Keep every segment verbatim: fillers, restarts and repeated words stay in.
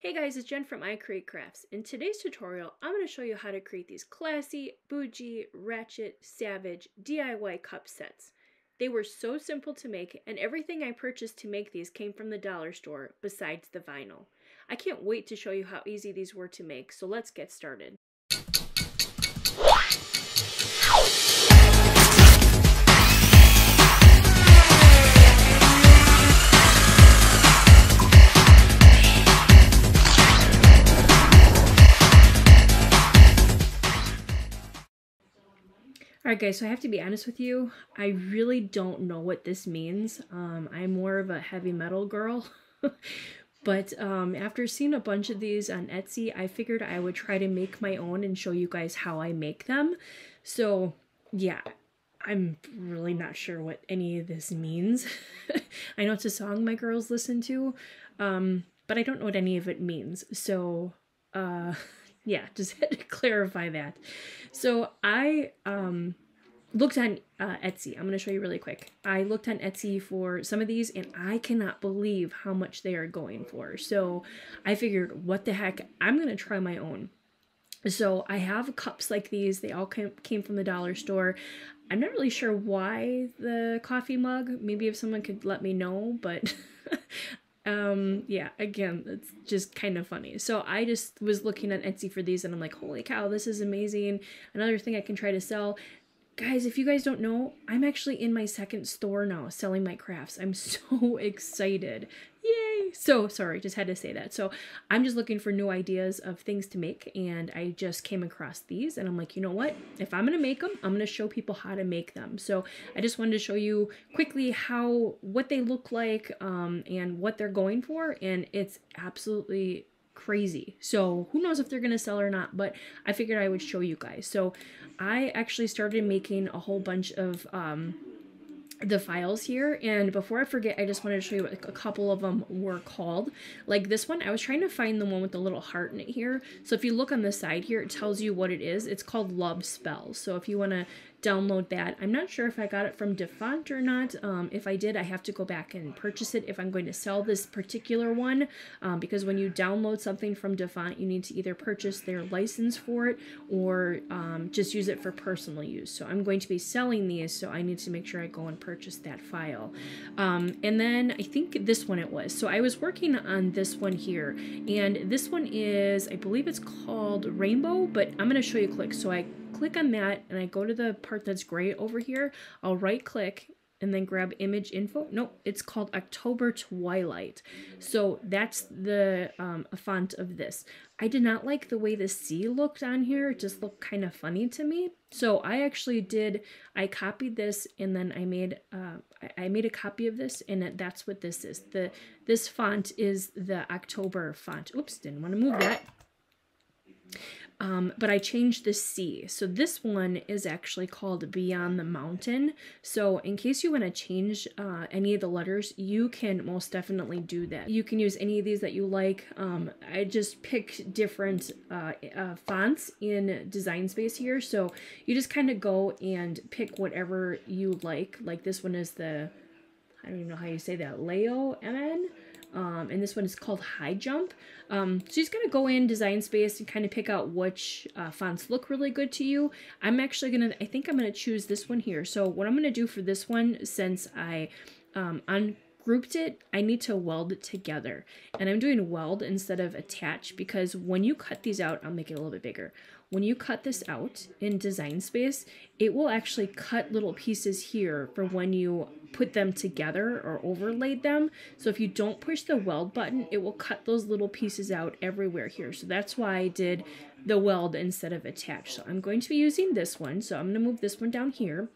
Hey guys, it's Jen from I Create Crafts. In today's tutorial, I'm going to show you how to create these classy, bougie, ratchet, savage D I Y cup sets. They were so simple to make, and everything I purchased to make these came from the dollar store, besides the vinyl. I can't wait to show you how easy these were to make, so let's get started. Alright guys, so I have to be honest with you, I really don't know what this means. Um, I'm more of a heavy metal girl, but um, after seeing a bunch of these on Etsy, I figured I would try to make my own and show you guys how I make them. So yeah, I'm really not sure what any of this means. I know it's a song my girls listen to, um, but I don't know what any of it means. So uh... yeah, just had to clarify that. So I um, looked on uh, Etsy. I'm going to show you really quick. I looked on Etsy for some of these, and I cannot believe how much they are going for. So I figured, what the heck, I'm going to try my own. So I have cups like these. They all came from the dollar store. I'm not really sure why the coffee mug. Maybe if someone could let me know, but... Um, yeah, again, it's just kind of funny. So I just was looking on Etsy for these and I'm like, holy cow, this is amazing. Another thing I can try to sell. Guys, if you guys don't know, I'm actually in my second store now selling my crafts. I'm so excited. Yay. So sorry, just had to say that. So I'm just looking for new ideas of things to make. And I just came across these and I'm like, you know what? If I'm going to make them, I'm going to show people how to make them. So I just wanted to show you quickly how, what they look like, um, and what they're going for. And it's absolutely crazy. So who knows if they're going to sell or not, but I figured I would show you guys. So I actually started making a whole bunch of, um, the files here, and before I forget, I just wanted to show you what a couple of them were called. Like this one, I was trying to find the one with the little heart in it here. So if you look on the side here, it tells you what it is. It's called Love Spells. So if you want to download that, I'm not sure if I got it from Defont or not. Um, if I did, I have to go back and purchase it if I'm going to sell this particular one, um, because when you download something from Defont, you need to either purchase their license for it or um, just use it for personal use. So I'm going to be selling these, so I need to make sure I go and purchase that file. Um, and then I think this one it was. So I was working on this one here, and this one is, I believe it's called Rainbow, but I'm going to show you quick. So I click on that and I go to the part that's gray over here. I'll right click and then grab image info. No, it's called October Twilight. So that's the um, font of this. I did not like the way the sea looked on here. It just looked kind of funny to me. So I actually did, I copied this and then I made uh, I made a copy of this, and that's what this is. The This font is the October font. Oops, didn't want to move that. Um, but I changed the C. So this one is actually called Beyond the Mountain. So in case you want to change uh, any of the letters, you can most definitely do that. You can use any of these that you like. Um, I just picked different uh, uh, fonts in Design Space here. So you just kind of go and pick whatever you like. Like this one is the, I don't even know how you say that, Leo M N. Um, and this one is called High Jump. Um, so you just gonna go in Design Space and kind of pick out which uh, fonts look really good to you. I'm actually gonna, I think I'm gonna choose this one here. So what I'm gonna do for this one, since I um, ungrouped it, I need to weld it together. And I'm doing weld instead of attach, because when you cut these out, I'll make it a little bit bigger. When you cut this out in Design Space, it will actually cut little pieces here for when you put them together or overlaid them. So if you don't push the weld button, it will cut those little pieces out everywhere here. So that's why I did the weld instead of attach. So I'm going to be using this one. So I'm going to move this one down here.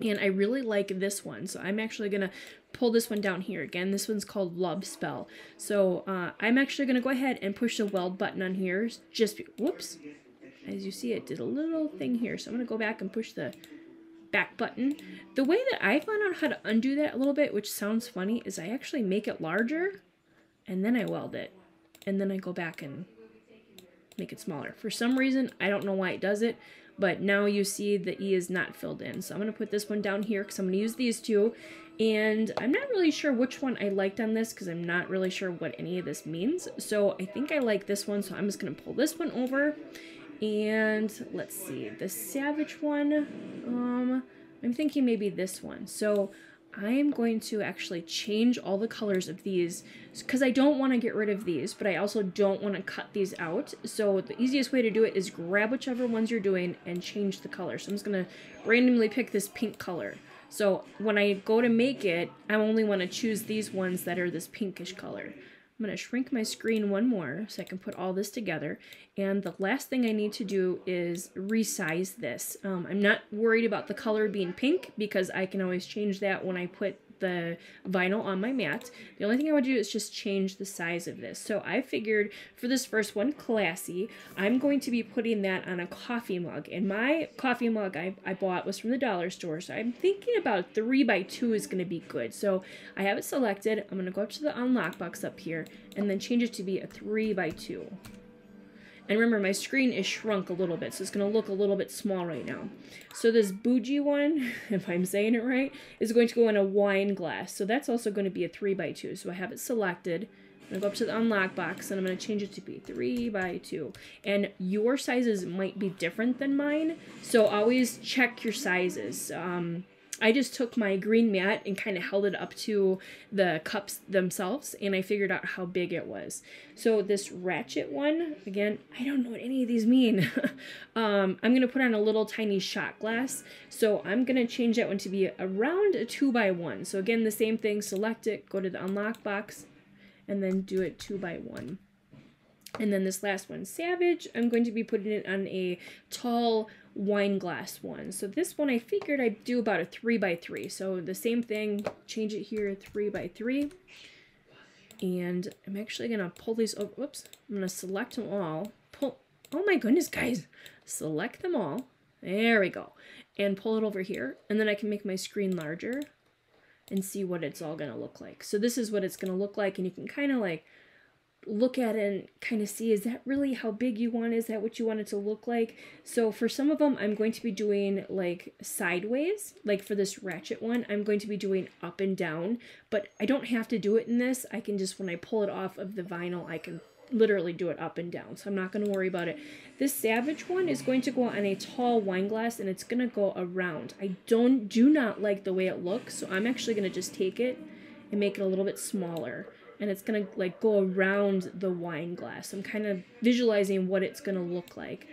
And I really like this one. So I'm actually going to pull this one down here again. This one's called Love Spell. So uh, I'm actually going to go ahead and push the weld button on here. Just, whoops. As you see, it did a little thing here. So I'm going to go back and push the back button. The way that I found out how to undo that a little bit, which sounds funny, is I actually make it larger and then I weld it. And then I go back and make it smaller. For some reason, I don't know why it does it, but now you see the E is not filled in. So I'm going to put this one down here because I'm going to use these two. And I'm not really sure which one I liked on this because I'm not really sure what any of this means. So I think I like this one, so I'm just going to pull this one over. And let's see, the Savage one, um, I'm thinking maybe this one. So I am going to actually change all the colors of these because I don't want to get rid of these, but I also don't want to cut these out. So the easiest way to do it is grab whichever ones you're doing and change the color. So I'm just going to randomly pick this pink color. So when I go to make it, I only want to choose these ones that are this pinkish color. I'm going to shrink my screen one more so I can put all this together. And the last thing I need to do is resize this. Um, I'm not worried about the color being pink because I can always change that when I put the vinyl on my mat. The only thing I would do is just change the size of this. So I figured for this first one, classy, I'm going to be putting that on a coffee mug. And my coffee mug I, I bought was from the dollar store. So I'm thinking about three by two is going to be good. So I have it selected. I'm going to go up to the unlock box up here and then change it to be a three by two. And remember, my screen is shrunk a little bit, so it's going to look a little bit small right now. So this bougie one, if I'm saying it right, is going to go in a wine glass. So that's also going to be a three by two. So I have it selected. I'm going to go up to the unlock box, and I'm going to change it to be three by two. And your sizes might be different than mine, so always check your sizes. Um... I just took my green mat and kind of held it up to the cups themselves, and I figured out how big it was. So this ratchet one, again, I don't know what any of these mean. um, I'm going to put on a little tiny shot glass. So I'm going to change that one to be around a two by one. So again, the same thing, select it, go to the unlock box, and then do it two by one. And then this last one, Savage, I'm going to be putting it on a tall wine glass one. So this one I figured I'd do about a three by three. So the same thing, change it here, three by three. And I'm actually gonna pull these over. Whoops, I'm gonna select them all. Pull, oh my goodness, guys, select them all. There we go. And pull it over here. And then I can make my screen larger and see what it's all gonna look like. So this is what it's gonna look like, and you can kind of like look at it and kind of see, is that really how big you want? Is that what you want it to look like? So for some of them, I'm going to be doing like sideways. Like for this ratchet one, I'm going to be doing up and down, but I don't have to do it in this. I can just, when I pull it off of the vinyl, I can literally do it up and down. So I'm not going to worry about it. This Savage one is going to go on a tall wine glass, and it's going to go around. I don't do not like the way it looks. So I'm actually going to just take it and make it a little bit smaller. And it's going to like go around the wine glass. I'm kind of visualizing what it's going to look like.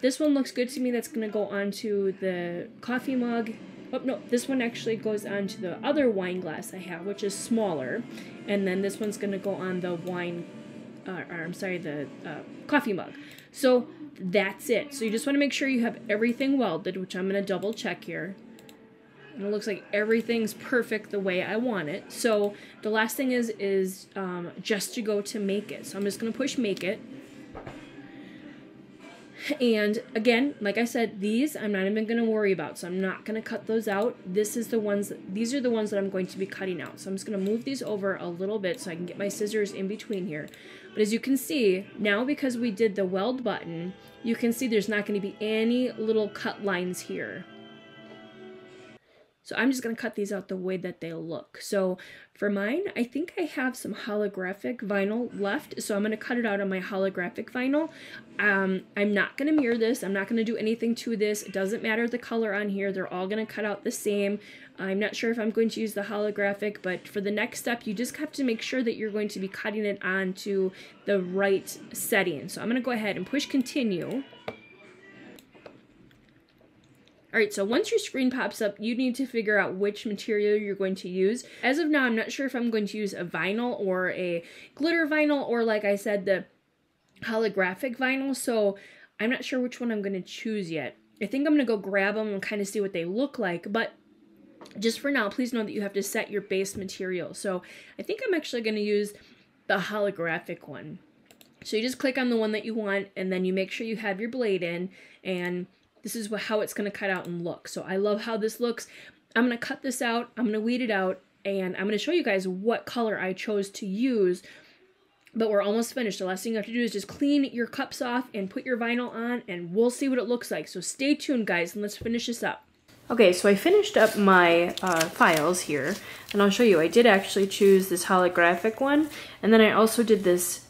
This one looks good to me. That's going to go onto the coffee mug. Oh, no, this one actually goes onto the other wine glass I have, which is smaller. And then this one's going to go on the wine, uh, or I'm sorry, the uh, coffee mug. So that's it. So you just want to make sure you have everything welded, which I'm going to double check here. And it looks like everything's perfect the way I want it. So the last thing is is um, just to go to make it. So I'm just going to push make it. And again, like I said, these I'm not even going to worry about. So I'm not going to cut those out. This is the ones, these are the ones that I'm going to be cutting out. So I'm just going to move these over a little bit so I can get my scissors in between here. But as you can see, now because we did the weld button, you can see there's not going to be any little cut lines here. So I'm just going to cut these out the way that they look. So for mine, I think I have some holographic vinyl left. So I'm going to cut it out on my holographic vinyl. Um, I'm not going to mirror this. I'm not going to do anything to this. It doesn't matter the color on here. They're all going to cut out the same. I'm not sure if I'm going to use the holographic, but for the next step, you just have to make sure that you're going to be cutting it onto the right setting. So I'm going to go ahead and push continue. All right, so once your screen pops up, you need to figure out which material you're going to use. As of now, I'm not sure if I'm going to use a vinyl or a glitter vinyl or, like I said, the holographic vinyl. So I'm not sure which one I'm going to choose yet. I think I'm going to go grab them and kind of see what they look like. But just for now, please know that you have to set your base material. So I think I'm actually going to use the holographic one. So you just click on the one that you want, and then you make sure you have your blade in, and this is how it's going to cut out and look. So I love how this looks. I'm going to cut this out. I'm going to weed it out. And I'm going to show you guys what color I chose to use. But we're almost finished. The last thing you have to do is just clean your cups off and put your vinyl on. And we'll see what it looks like. So stay tuned, guys, and let's finish this up. Okay, so I finished up my uh, files here, and I'll show you. I did actually choose this holographic one, and then I also did this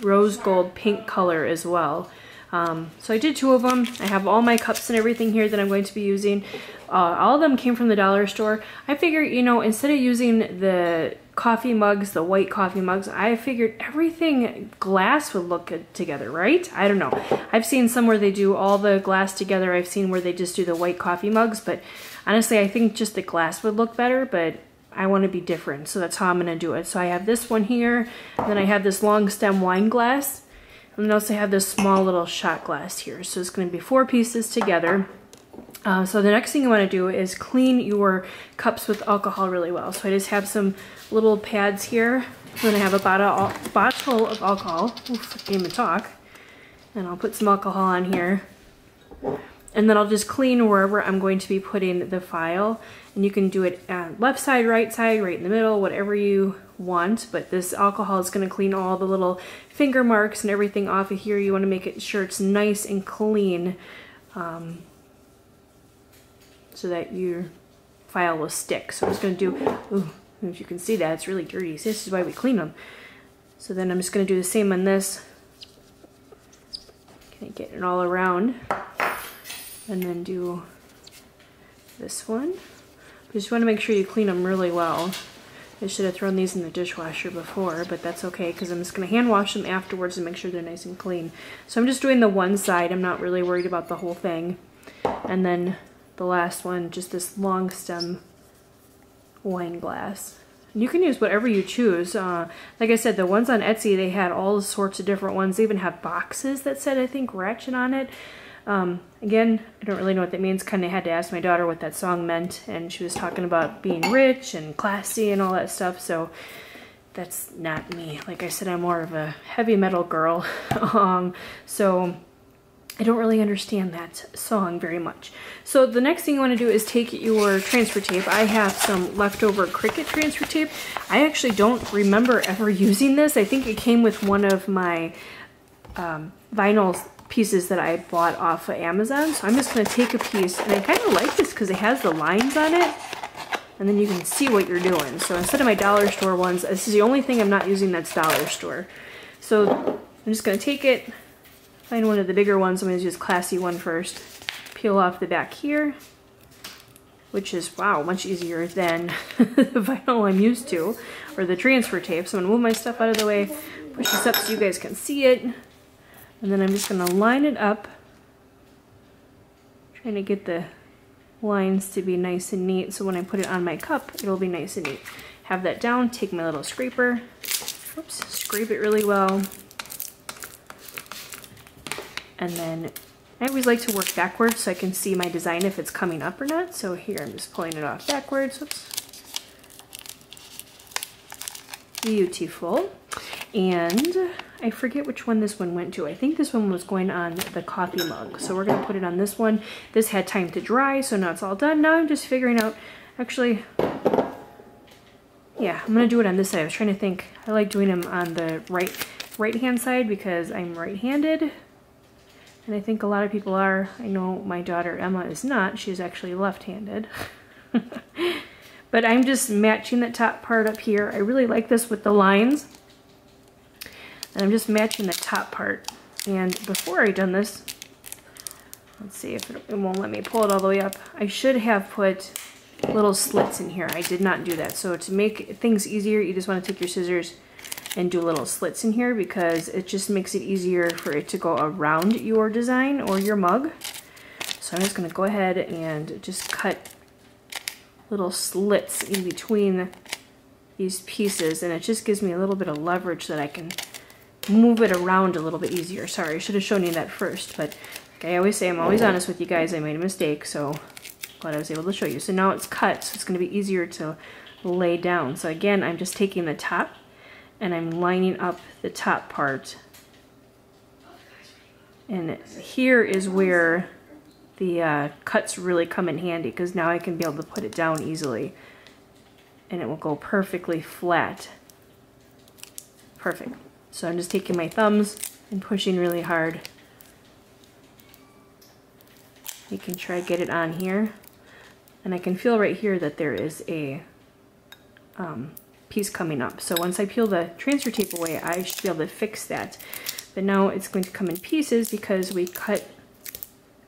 rose gold pink color as well. Um, so I did two of them. I have all my cups and everything here that I'm going to be using. Uh, all of them came from the dollar store. I figured, you know, instead of using the coffee mugs, the white coffee mugs, I figured everything glass would look good together, right? I don't know. I've seen some where they do all the glass together. I've seen where they just do the white coffee mugs, but honestly, I think just the glass would look better, but I want to be different, so that's how I'm going to do it. So I have this one here, and then I have this long stem wine glass, and then also have this small little shot glass here. So it's going to be four pieces together. Uh, so the next thing you want to do is clean your cups with alcohol really well. So I just have some little pads here. I'm going to have a bottle, bottle of alcohol. Oof, I can't even talk. And I'll put some alcohol on here. And then I'll just clean wherever I'm going to be putting the file. And you can do it at left side, right side, right in the middle, whatever you want. But this alcohol is going to clean all the little finger marks and everything off of here. You want to make it sure it's nice and clean, um, so that your file will stick. So I'm just going to do, ooh, if you can see that, it's really dirty. So this is why we clean them. So then I'm just going to do the same on this. Can I get it all around? And then do this one. You just want to make sure you clean them really well. I should have thrown these in the dishwasher before, but that's okay because I'm just going to hand wash them afterwards and make sure they're nice and clean. So I'm just doing the one side. I'm not really worried about the whole thing. And then the last one, just this long stem wine glass. And you can use whatever you choose. Uh, like I said, the ones on Etsy, they had all sorts of different ones. They even have boxes that said, I think, Ratchet on it. Um, again, I don't really know what that means. Kind of had to ask my daughter what that song meant, and she was talking about being rich and classy and all that stuff, so that's not me. Like I said, I'm more of a heavy metal girl, um, so I don't really understand that song very much. So the next thing you want to do is take your transfer tape. I have some leftover Cricut transfer tape. I actually don't remember ever using this. I think it came with one of my um, vinyls pieces that I bought off of Amazon. So I'm just going to take a piece, and I kind of like this because it has the lines on it, and then you can see what you're doing. So instead of my dollar store ones, this is the only thing I'm not using that's dollar store. So I'm just going to take it, find one of the bigger ones. I'm going to use classy one first. Peel off the back here, which is, wow, much easier than the vinyl I'm used to, or the transfer tape. So I'm going to move my stuff out of the way, push this up so you guys can see it. And then I'm just going to line it up, trying to get the lines to be nice and neat, so when I put it on my cup, it'll be nice and neat. Have that down, take my little scraper, oops, scrape it really well, and then I always like to work backwards so I can see my design if it's coming up or not. So here I'm just pulling it off backwards, oops. Beautiful. And I forget which one this one went to. I think this one was going on the coffee mug. So we're going to put it on this one. This had time to dry, so now it's all done. Now I'm just figuring out, actually, yeah, I'm going to do it on this side. I was trying to think. I like doing them on the right, right-hand side because I'm right-handed. And I think a lot of people are. I know my daughter Emma is not. She's actually left-handed. But I'm just matching the top part up here. I really like this with the lines. And I'm just matching the top part. And before I done this, let's see if it, it won't let me pull it all the way up. I should have put little slits in here. I did not do that. So to make things easier, you just want to take your scissors and do little slits in here because it just makes it easier for it to go around your design or your mug. So I'm just going to go ahead and just cut little slits in between these pieces, and it just gives me a little bit of leverage that I can move it around a little bit easier. Sorry, I should have shown you that first, but like I always say, I'm always honest with you guys. I made a mistake, so glad I was able to show you. So now it's cut, so it's going to be easier to lay down. So again, I'm just taking the top and I'm lining up the top part. And here is where the uh, cuts really come in handy because now I can be able to put it down easily and it will go perfectly flat. Perfect. So I'm just taking my thumbs and pushing really hard. You can try to get it on here. And I can feel right here that there is a um, piece coming up. So once I peel the transfer tape away, I should be able to fix that. But now it's going to come in pieces because we cut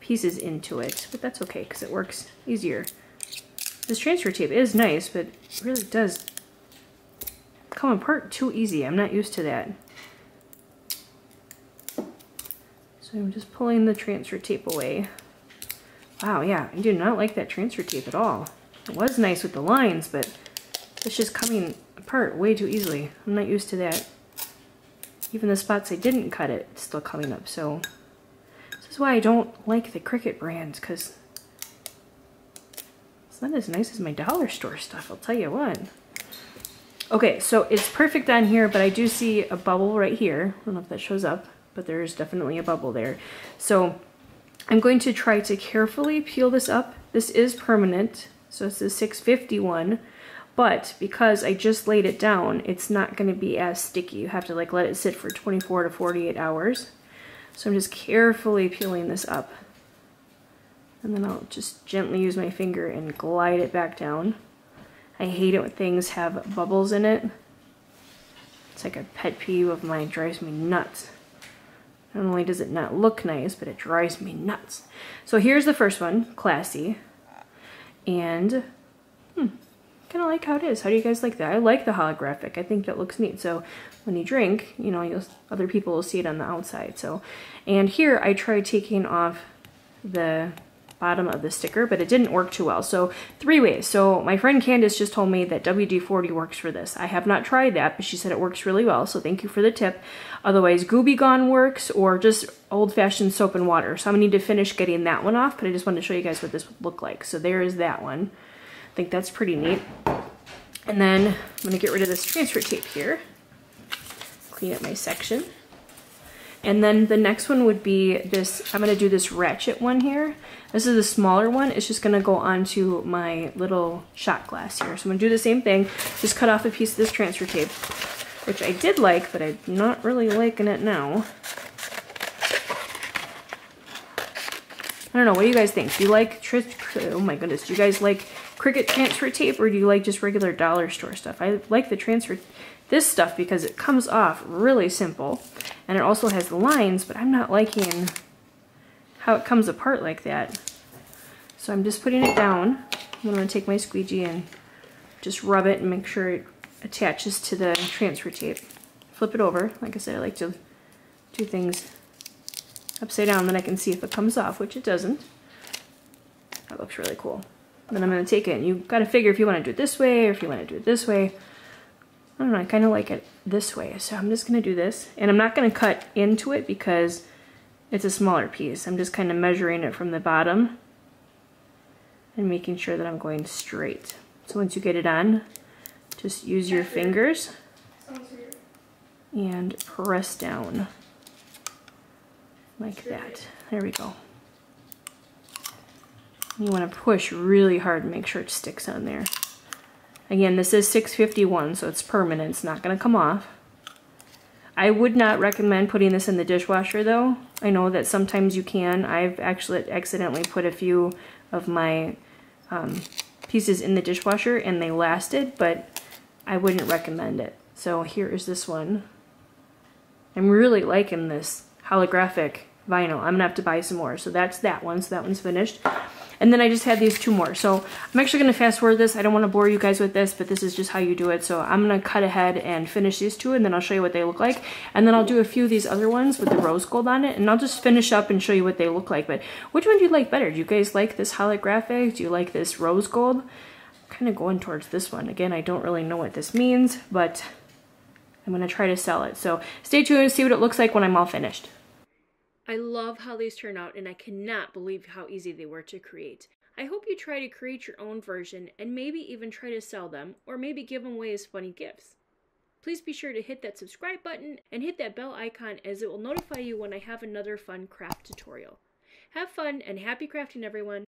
pieces into it, but that's okay because it works easier. This transfer tape is nice, but it really does come apart too easy. I'm not used to that. So I'm just pulling the transfer tape away. Wow, yeah, I do not like that transfer tape at all. It was nice with the lines, but it's just coming apart way too easily. I'm not used to that. Even the spots I didn't cut it, it's still coming up, so... This is why I don't like the Cricut brands, because it's not as nice as my dollar store stuff, I'll tell you what. Okay, so it's perfect on here, but I do see a bubble right here. I don't know if that shows up, but there's definitely a bubble there. So... I'm going to try to carefully peel this up. This is permanent, so it's the six fifty-one, but because I just laid it down, it's not going to be as sticky. You have to like let it sit for twenty-four to forty-eight hours. So I'm just carefully peeling this up. And then I'll just gently use my finger and glide it back down. I hate it when things have bubbles in it. It's like a pet peeve of mine, drives me nuts. Not only does it not look nice, but it drives me nuts. So here's the first one, classy. And, hmm, kind of like how it is. How do you guys like that? I like the holographic. I think that looks neat. So when you drink, you know, you'll, other people will see it on the outside. So, and here I tried taking off the bottom of the sticker, but it didn't work too well. So three ways. So my friend Candace just told me that W D forty works for this. I have not tried that, but she said it works really well. So thank you for the tip. Otherwise, Goo Gone works, or just old-fashioned soap and water. So I'm gonna need to finish getting that one off, but I just wanted to show you guys what this would look like. So there is that one. I think that's pretty neat. And then I'm gonna get rid of this transfer tape here. Clean up my section. And then the next one would be this, I'm gonna do this ratchet one here. This is a smaller one. It's just gonna go onto my little shot glass here. So I'm gonna do the same thing. Just cut off a piece of this transfer tape, which I did like, but I'm not really liking it now. I don't know, what do you guys think? Do you like, oh my goodness, do you guys like Cricut transfer tape, or do you like just regular dollar store stuff? I like the transfer, this stuff, because it comes off really simple. And it also has lines, but I'm not liking how it comes apart like that. So I'm just putting it down. I'm going to take my squeegee and just rub it and make sure it attaches to the transfer tape. Flip it over. Like I said, I like to do things upside down, then I can see if it comes off, which it doesn't. That looks really cool. And then I'm going to take it, and you've got to figure if you want to do it this way or if you want to do it this way. I don't know, I kind of like it this way, so I'm just going to do this. And I'm not going to cut into it because it's a smaller piece. I'm just kind of measuring it from the bottom and making sure that I'm going straight. So once you get it on, just use your fingers and press down like that. There we go. You want to push really hard and make sure it sticks on there. Again, this is six fifty-one, so it's permanent. It's not going to come off. I would not recommend putting this in the dishwasher, though. I know that sometimes you can. I've actually accidentally put a few of my um, pieces in the dishwasher, and they lasted, but I wouldn't recommend it. So here is this one. I'm really liking this holographic vinyl. I'm going to have to buy some more. So that's that one. So that one's finished. And then I just had these two more. So I'm actually going to fast forward this. I don't want to bore you guys with this, but this is just how you do it. So I'm going to cut ahead and finish these two, and then I'll show you what they look like. And then I'll do a few of these other ones with the rose gold on it, and I'll just finish up and show you what they look like. But which one do you like better? Do you guys like this holographic? Do you like this rose gold? I'm kind of going towards this one. Again, I don't really know what this means, but I'm going to try to sell it. So stay tuned and see what it looks like when I'm all finished. I love how these turn out, and I cannot believe how easy they were to create. I hope you try to create your own version and maybe even try to sell them, or maybe give them away as funny gifts. Please be sure to hit that subscribe button and hit that bell icon, as it will notify you when I have another fun craft tutorial. Have fun and happy crafting, everyone!